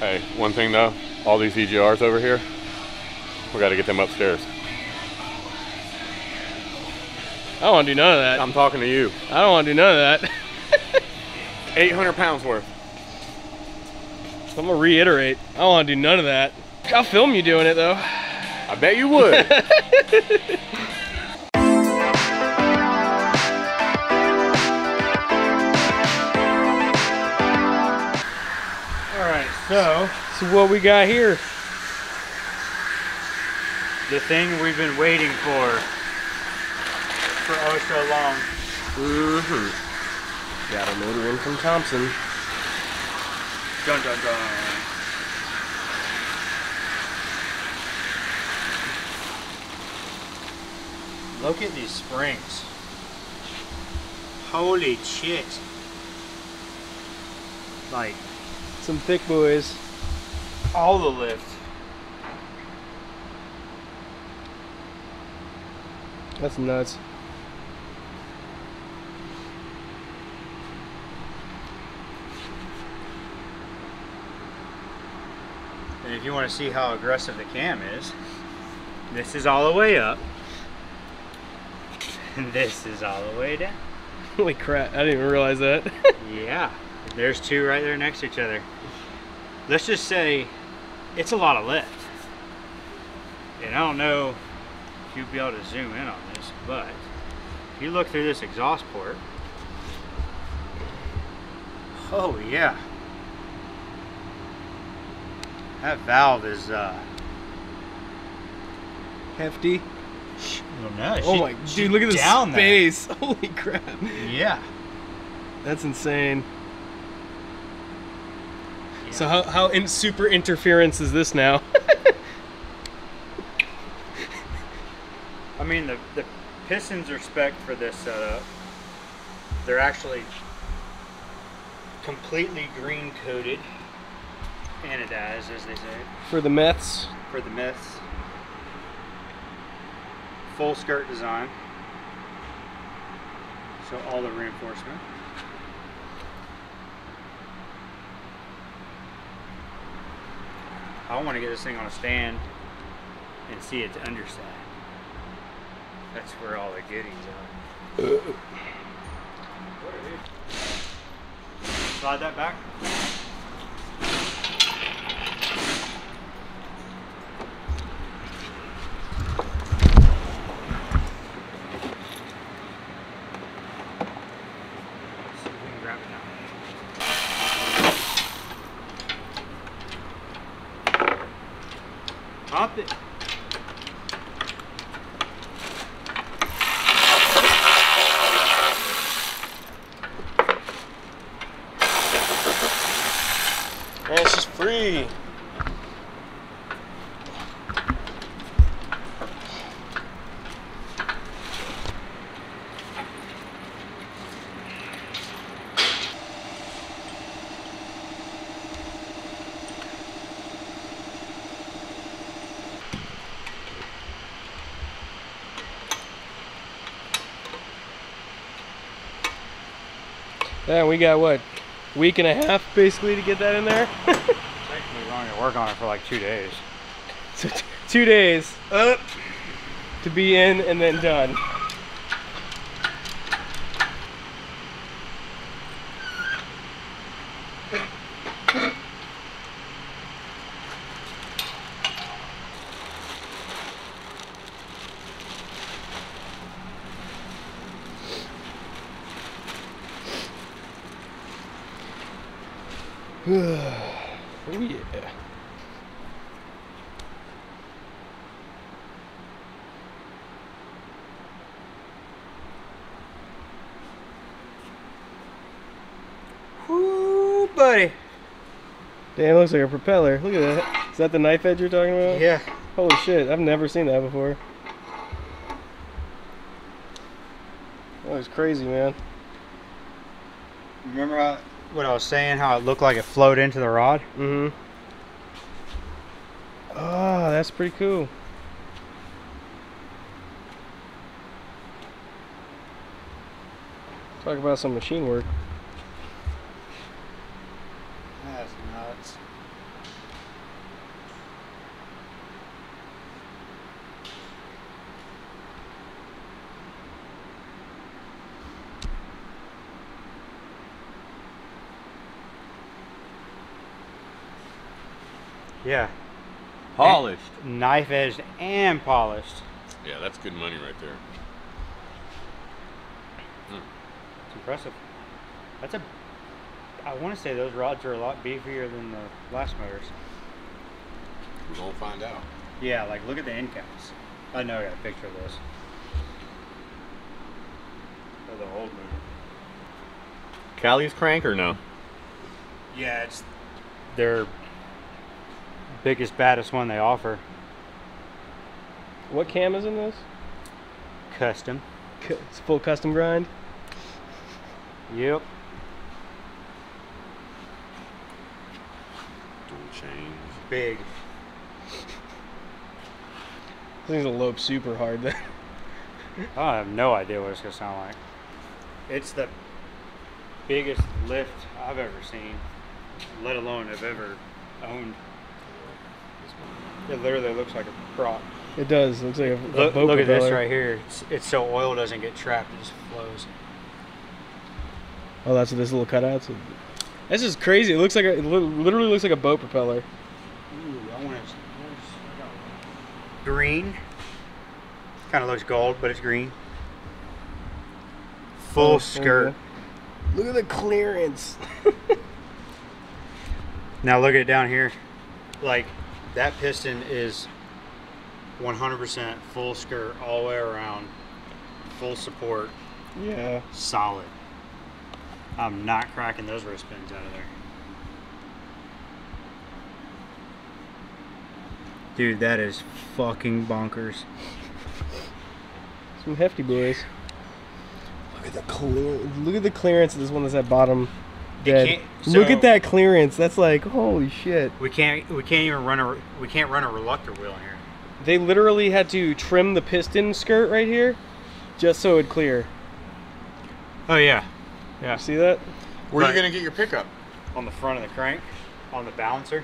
Hey, one thing though, all these EGRs over here, we gotta get them upstairs. I don't wanna do none of that. I'm talking to you. I don't wanna do none of that. 800 pounds worth. So I'm gonna reiterate, I don't wanna do none of that. I'll film you doing it though. I bet you would. So what we got here? The thing we've been waiting for oh so long. Mm-hmm. Got a motor in from Thompson. Dun dun dun. Look at these springs. Holy shit. Like, some thick boys. All the lift. That's nuts. And if you want to see how aggressive the cam is, this is all the way up. And this is all the way down. Holy crap, I didn't even realize that. Yeah. There's two right there next to each other. Let's just say it's a lot of lift. And I don't know if you'll be able to zoom in on this, but if you look through this exhaust port, oh yeah. That valve is hefty. Well, no, oh my, dude, look at this space. There. Holy crap. Yeah. That's insane. So how super interference is this now? I mean, the pistons are spec'd for this setup. They're actually completely green coated, anodized, as they say. For the meths. For the meths. Full skirt design. So all the reinforcement. I want to get this thing on a stand and see its underside. That's where all the goodies are. Slide that back. Pop it. And it's just free. Yeah, we got what, week and a half basically to get that in there. It takes me long to work on it for like 2 days. So 2 days up to be in and then done. Oh yeah. Whoo, buddy. Damn, it looks like a propeller. Look at that. Is that the knife edge you're talking about? Yeah. Holy shit, I've never seen that before. That was crazy, man. Remember how... what I was saying, how it looked like it flowed into the rod. Mm-hmm. Oh, that's pretty cool. Talk about some machine work. That's nuts. Yeah. Polished. And knife edged and polished. Yeah, that's good money right there. It's impressive. That's a. I want to say those rods are a lot beefier than the last motors. We're gonna find out. Yeah, like look at the end caps. I know I got a picture of this. Or the old motor. Cali's crank or no? Yeah, it's their biggest, baddest one they offer. What cam is in this? Custom. It's full custom grind? Yep. Dual chains. Big. This thing's gonna lope super hard then. I have no idea what it's gonna sound like. It's the biggest lift I've ever seen, let alone I've ever owned. It literally looks like a prop. It does. It looks like a boat propeller. Look at this right here. It's so oil doesn't get trapped. It just flows. Oh, that's what this little cutout's. This is crazy. It looks like a, it literally looks like a boat propeller. Ooh, I want to. Green. Kind of looks gold, but it's green. Full skirt. Look at the clearance. Now look at it down here. Like that piston is 100% full skirt all the way around, full support. Yeah. Solid. I'm not cracking those wristbands out of there. Dude, that is fucking bonkers. Some hefty boys. Look at the clearance. Look at the clearance of this one that's at bottom. Dead. So look at that clearance. That's like holy shit. We can't even run a reluctor wheel in here. They literally had to trim the piston skirt right here, just so it would clear. Oh yeah, yeah. You see that? Where are you gonna get your pickup? On the front of the crank, on the balancer.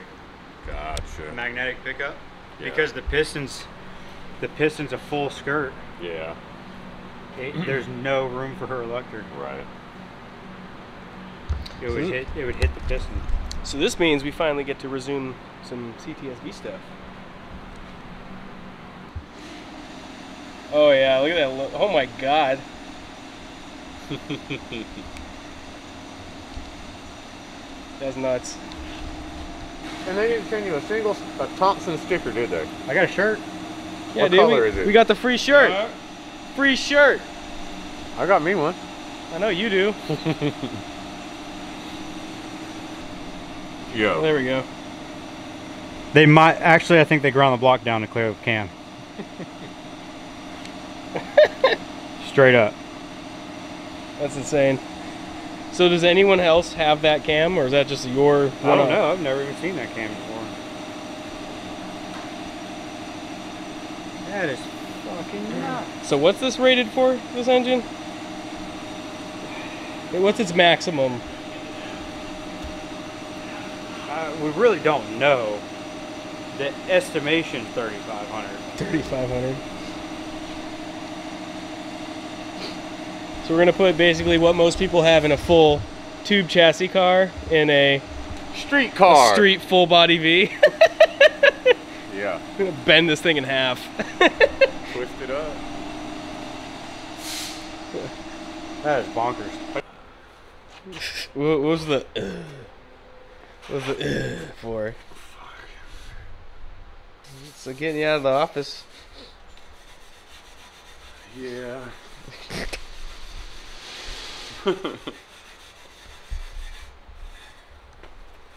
Gotcha. Magnetic pickup. Yeah. Because the piston's a full skirt. Yeah. There's no room for her reluctor. Right. It would hit the piston. So this means we finally get to resume some CTSV stuff. Oh yeah, look at that! Oh my god! That's nuts. And they didn't send you a single Thompson sticker, did they? I got a shirt. Yeah, what color is it? We got the free shirt. Free shirt. I got me one. I know you do. Yo. There we go. They might actually. I think they ground the block down to clear the cam. Straight up. That's insane. So does anyone else have that cam, or is that just your? I don't know. I've never even seen that cam before. That is fucking nuts. So what's this rated for? This engine? What's its maximum? We really don't know. The estimation 3,500. 3,500. So we're gonna put basically what most people have in a full tube chassis car in a street car, street full body V. Yeah. We're gonna bend this thing in half. Twist it up. That is bonkers. What was the? What was the for? So getting you out of the office. Yeah.